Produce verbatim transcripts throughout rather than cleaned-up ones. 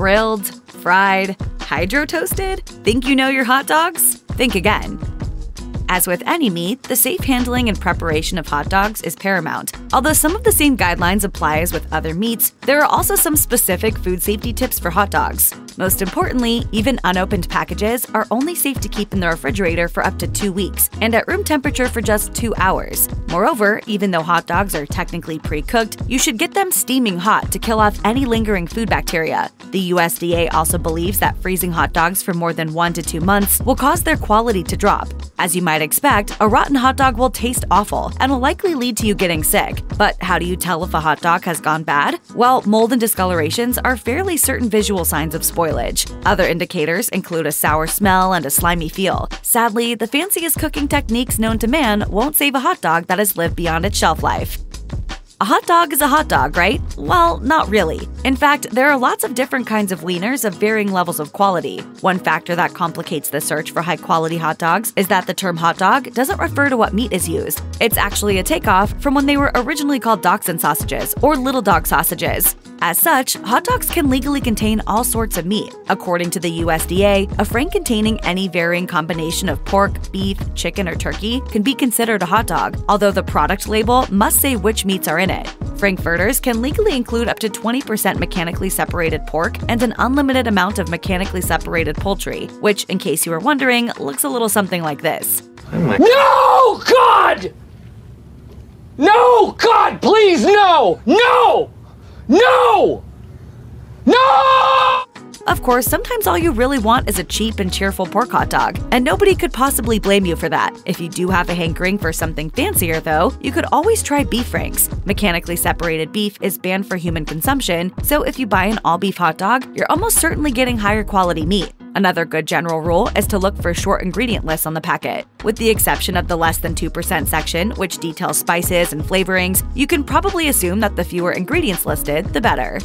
grilled, fried, hydro-toasted? Think you know your hot dogs? Think again. As with any meat, the safe handling and preparation of hot dogs is paramount. Although some of the same guidelines apply as with other meats, there are also some specific food safety tips for hot dogs. Most importantly, even unopened packages are only safe to keep in the refrigerator for up to two weeks and at room temperature for just two hours. Moreover, even though hot dogs are technically pre-cooked, you should get them steaming hot to kill off any lingering food bacteria. The U S D A also believes that freezing hot dogs for more than one to two months will cause their quality to drop. As you might expect, a rotten hot dog will taste awful and will likely lead to you getting sick. But how do you tell if a hot dog has gone bad? Well, mold and discolorations are fairly certain visual signs of spoilage. Other indicators include a sour smell and a slimy feel. Sadly, the fanciest cooking techniques known to man won't save a hot dog that has lived beyond its shelf life. A hot dog is a hot dog, right? Well, not really. In fact, there are lots of different kinds of wieners of varying levels of quality. One factor that complicates the search for high-quality hot dogs is that the term hot dog doesn't refer to what meat is used. It's actually a takeoff from when they were originally called dachshund sausages or little dog sausages. As such, hot dogs can legally contain all sorts of meat. According to the U S D A, a frank containing any varying combination of pork, beef, chicken, or turkey can be considered a hot dog, although the product label must say which meats are in it. Frankfurters can legally include up to twenty percent mechanically separated pork and an unlimited amount of mechanically separated poultry, which, in case you were wondering, looks a little something like this. No, God! No, God, please, no! No! No! No! Of course, sometimes all you really want is a cheap and cheerful pork hot dog, and nobody could possibly blame you for that. If you do have a hankering for something fancier, though, you could always try beef franks. Mechanically separated beef is banned for human consumption, so if you buy an all-beef hot dog, you're almost certainly getting higher quality meat. Another good general rule is to look for short ingredient lists on the packet. With the exception of the less than two percent section, which details spices and flavorings, you can probably assume that the fewer ingredients listed, the better.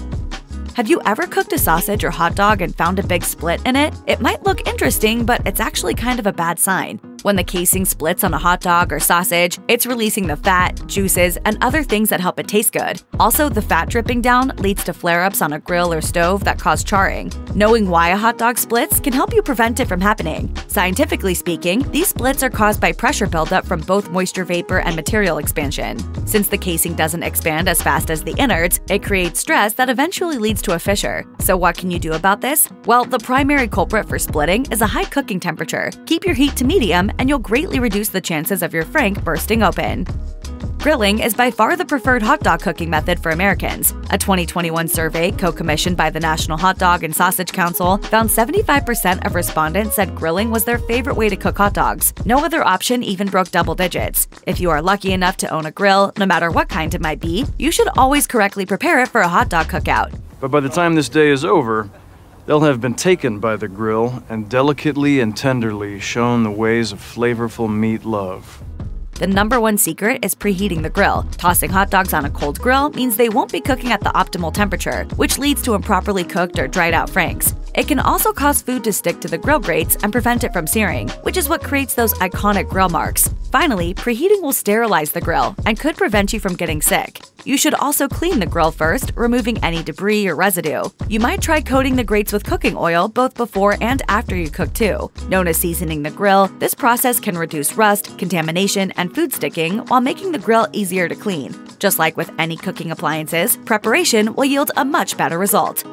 Have you ever cooked a sausage or hot dog and found a big split in it? It might look interesting, but it's actually kind of a bad sign. When the casing splits on a hot dog or sausage, it's releasing the fat, juices, and other things that help it taste good. Also, the fat dripping down leads to flare-ups on a grill or stove that cause charring. Knowing why a hot dog splits can help you prevent it from happening. Scientifically speaking, these splits are caused by pressure buildup from both moisture vapor and material expansion. Since the casing doesn't expand as fast as the innards, it creates stress that eventually leads to a fissure. So what can you do about this? Well, the primary culprit for splitting is a high cooking temperature. Keep your heat to medium, and you'll greatly reduce the chances of your frank bursting open. Grilling is by far the preferred hot dog cooking method for Americans. A twenty twenty-one survey co-commissioned by the National Hot Dog and Sausage Council found seventy-five percent of respondents said grilling was their favorite way to cook hot dogs. No other option even broke double digits. If you are lucky enough to own a grill, no matter what kind it might be, you should always correctly prepare it for a hot dog cookout. But by the time this day is over, they'll have been taken by the grill and delicately and tenderly shown the ways of flavorful meat love. The number one secret is preheating the grill. Tossing hot dogs on a cold grill means they won't be cooking at the optimal temperature, which leads to improperly cooked or dried out franks. It can also cause food to stick to the grill grates and prevent it from searing, which is what creates those iconic grill marks. Finally, preheating will sterilize the grill and could prevent you from getting sick. You should also clean the grill first, removing any debris or residue. You might try coating the grates with cooking oil both before and after you cook too. Known as seasoning the grill, this process can reduce rust, contamination, and food sticking while making the grill easier to clean. Just like with any cooking appliances, preparation will yield a much better result.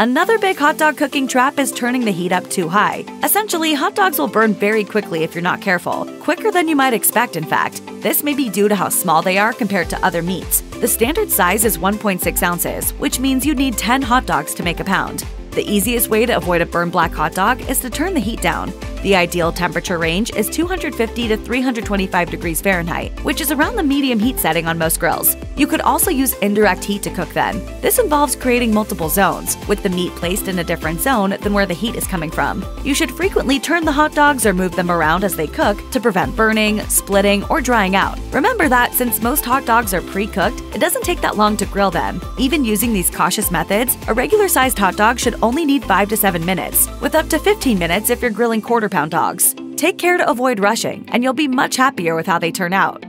Another big hot dog cooking trap is turning the heat up too high. Essentially, hot dogs will burn very quickly if you're not careful, quicker than you might expect, in fact. This may be due to how small they are compared to other meats. The standard size is one point six ounces, which means you'd need ten hot dogs to make a pound. The easiest way to avoid a burned black hot dog is to turn the heat down. The ideal temperature range is two hundred fifty to three hundred twenty-five degrees Fahrenheit, which is around the medium heat setting on most grills. You could also use indirect heat to cook them. This involves creating multiple zones, with the meat placed in a different zone than where the heat is coming from. You should frequently turn the hot dogs or move them around as they cook to prevent burning, splitting, or drying out. Remember that since most hot dogs are pre-cooked, it doesn't take that long to grill them. Even using these cautious methods, a regular-sized hot dog should only need five to seven minutes, with up to fifteen minutes if you're grilling quarter pound dogs. Take care to avoid rushing, and you'll be much happier with how they turn out.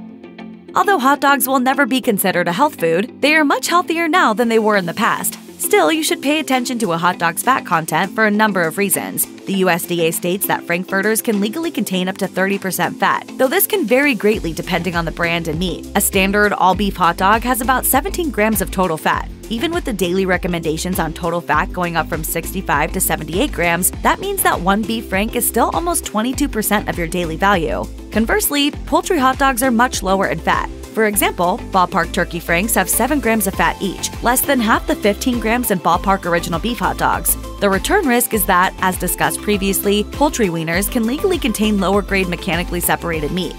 Although hot dogs will never be considered a health food, they are much healthier now than they were in the past. Still, you should pay attention to a hot dog's fat content for a number of reasons. The U S D A states that frankfurters can legally contain up to thirty percent fat, though this can vary greatly depending on the brand and meat. A standard all-beef hot dog has about seventeen grams of total fat. Even with the daily recommendations on total fat going up from sixty-five to seventy-eight grams, that means that one beef frank is still almost twenty-two percent of your daily value. Conversely, poultry hot dogs are much lower in fat. For example, ballpark turkey franks have seven grams of fat each, less than half the fifteen grams in ballpark original beef hot dogs. The return risk is that, as discussed previously, poultry wieners can legally contain lower-grade mechanically separated meat.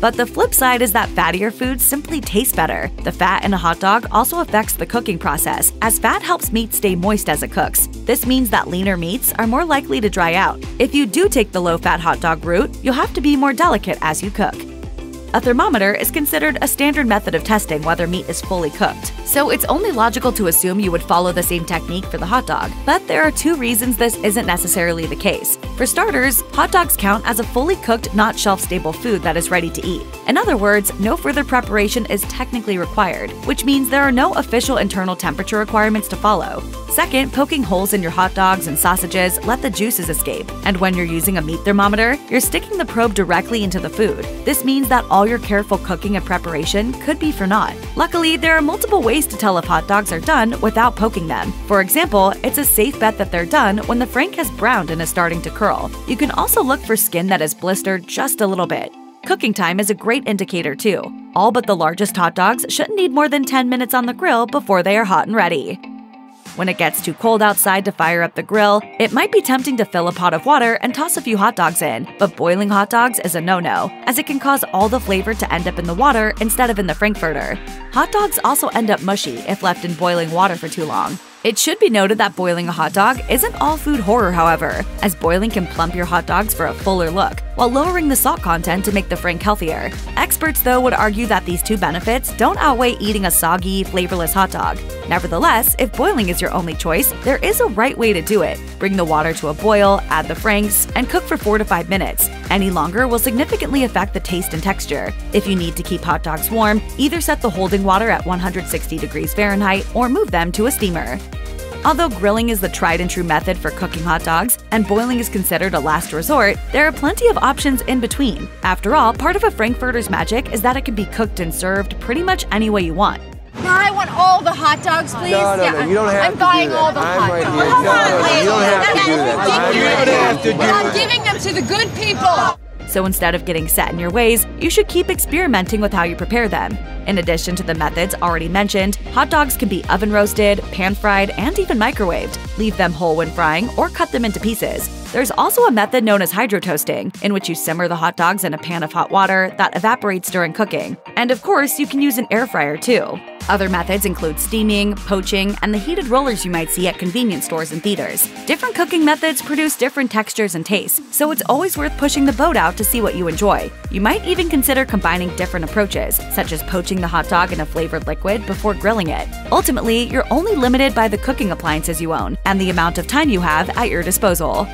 But the flip side is that fattier foods simply taste better. The fat in a hot dog also affects the cooking process, as fat helps meat stay moist as it cooks. This means that leaner meats are more likely to dry out. If you do take the low-fat hot dog route, you'll have to be more delicate as you cook. A thermometer is considered a standard method of testing whether meat is fully cooked, so it's only logical to assume you would follow the same technique for the hot dog. But there are two reasons this isn't necessarily the case. For starters, hot dogs count as a fully cooked, not shelf-stable food that is ready to eat. In other words, no further preparation is technically required, which means there are no official internal temperature requirements to follow. Second, poking holes in your hot dogs and sausages let the juices escape, and when you're using a meat thermometer, you're sticking the probe directly into the food. This means that all your careful cooking and preparation could be for naught. Luckily, there are multiple ways to tell if hot dogs are done without poking them. For example, it's a safe bet that they're done when the frank has browned and is starting to curl. You can also look for skin that is blistered just a little bit. Cooking time is a great indicator too. All but the largest hot dogs shouldn't need more than ten minutes on the grill before they are hot and ready. When it gets too cold outside to fire up the grill, it might be tempting to fill a pot of water and toss a few hot dogs in, but boiling hot dogs is a no-no, as it can cause all the flavor to end up in the water instead of in the frankfurter. Hot dogs also end up mushy if left in boiling water for too long. It should be noted that boiling a hot dog isn't all food horror, however, as boiling can plump your hot dogs for a fuller look, while lowering the salt content to make the frank healthier. Experts, though, would argue that these two benefits don't outweigh eating a soggy, flavorless hot dog. Nevertheless, if boiling is your only choice, there is a right way to do it. Bring the water to a boil, add the franks, and cook for four to five minutes. Any longer will significantly affect the taste and texture. If you need to keep hot dogs warm, either set the holding water at one hundred sixty degrees Fahrenheit or move them to a steamer. Although grilling is the tried-and-true method for cooking hot dogs, and boiling is considered a last resort, there are plenty of options in between. After all, part of a frankfurter's magic is that it can be cooked and served pretty much any way you want. Now I want all the hot dogs, please. No, no, yeah, no, you don't have I'm to do that. I'm buying all the I'm hot right dogs. Well, come no, on, no, you don't have to do that. You don't have to do that. I'm giving them to the good people. So instead of getting set in your ways, you should keep experimenting with how you prepare them. In addition to the methods already mentioned, hot dogs can be oven roasted, pan fried, and even microwaved. Leave them whole when frying or cut them into pieces. There's also a method known as hydro toasting, in which you simmer the hot dogs in a pan of hot water that evaporates during cooking. And of course, you can use an air fryer too. Other methods include steaming, poaching, and the heated rollers you might see at convenience stores and theaters. Different cooking methods produce different textures and tastes, so it's always worth pushing the boat out to see what you enjoy. You might even consider combining different approaches, such as poaching the hot dog in a flavored liquid before grilling it. Ultimately, you're only limited by the cooking appliances you own and the amount of time you have at your disposal.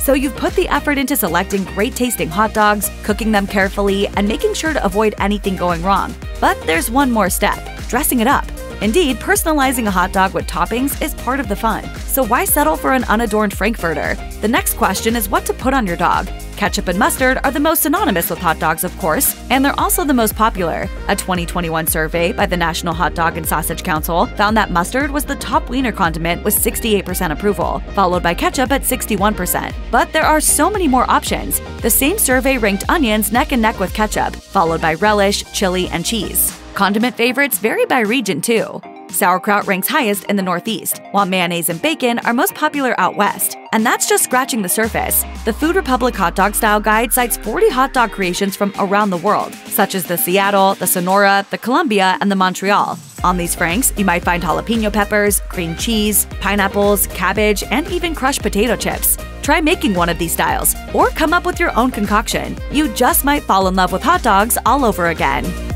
So you've put the effort into selecting great-tasting hot dogs, cooking them carefully, and making sure to avoid anything going wrong. But there's one more step: dressing it up. Indeed, personalizing a hot dog with toppings is part of the fun. So why settle for an unadorned frankfurter? The next question is what to put on your dog. Ketchup and mustard are the most synonymous with hot dogs, of course, and they're also the most popular. A twenty twenty-one survey by the National Hot Dog and Sausage Council found that mustard was the top wiener condiment with sixty-eight percent approval, followed by ketchup at sixty-one percent. But there are so many more options. The same survey ranked onions neck and neck with ketchup, followed by relish, chili, and cheese. Condiment favorites vary by region, too. Sauerkraut ranks highest in the Northeast, while mayonnaise and bacon are most popular out West. And that's just scratching the surface. The Food Republic Hot Dog Style Guide cites forty hot dog creations from around the world, such as the Seattle, the Sonora, the Columbia, and the Montreal. On these franks, you might find jalapeno peppers, cream cheese, pineapples, cabbage, and even crushed potato chips. Try making one of these styles, or come up with your own concoction. You just might fall in love with hot dogs all over again.